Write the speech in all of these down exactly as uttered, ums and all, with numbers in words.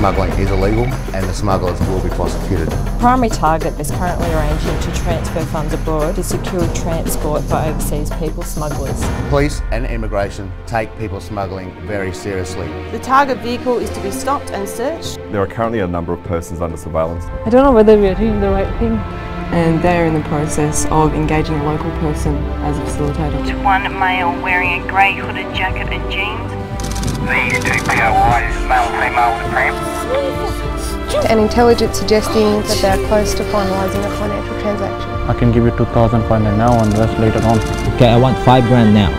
smuggling is illegal and the smugglers will be prosecuted. The primary target is currently arranging to transfer funds abroad to secure transport for overseas people smugglers. Police and immigration take people smuggling very seriously. The target vehicle is to be stopped and searched. There are currently a number of persons under surveillance. I don't know whether we are doing the right thing. And they're in the process of engaging a local person as a facilitator. One male wearing a grey hooded jacket and jeans. These two P O Is, male and female, the pram. And intelligence suggesting that they are close to finalising a financial transaction. I can give you two thousand five hundred now and the rest later on. Okay, I want five grand now.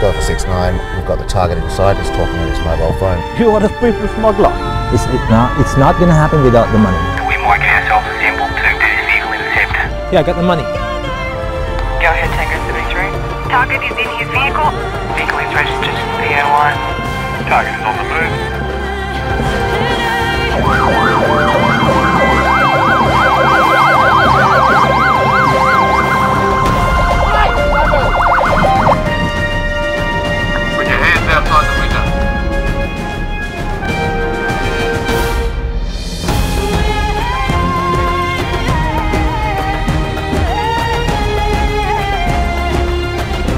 Go for six nine. We've got the target inside. He's talking on his mobile phone. You are a people smuggler. It's it, no, it's not going to happen without the money. We might get ourselves assembled to do this vehicle intercept. Yeah, I got the money. Go ahead, Tango seventy-three. Target is in his vehicle. Vehicle is registered to the airline. Target is on the move. Put your hands outside the window.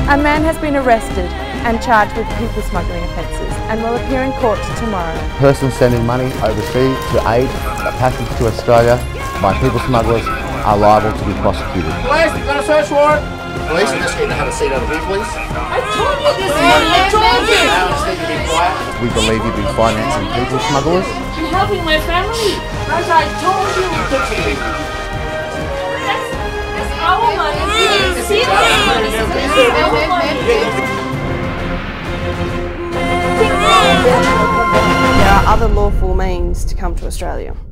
A man has been arrested and charged with people smuggling offences and will appear in court tomorrow. Persons sending money overseas to aid a passage to Australia by people smugglers are liable to be prosecuted. Police, we've got a search warrant. Police, I'm just going to have a seat over here, please. I told you this man, I told you! I just need to be quiet. We believe you've been financing people smugglers. You're helping my family, as I told you. That's, that's our money. This is our money. This is our money. There are other lawful means to come to Australia.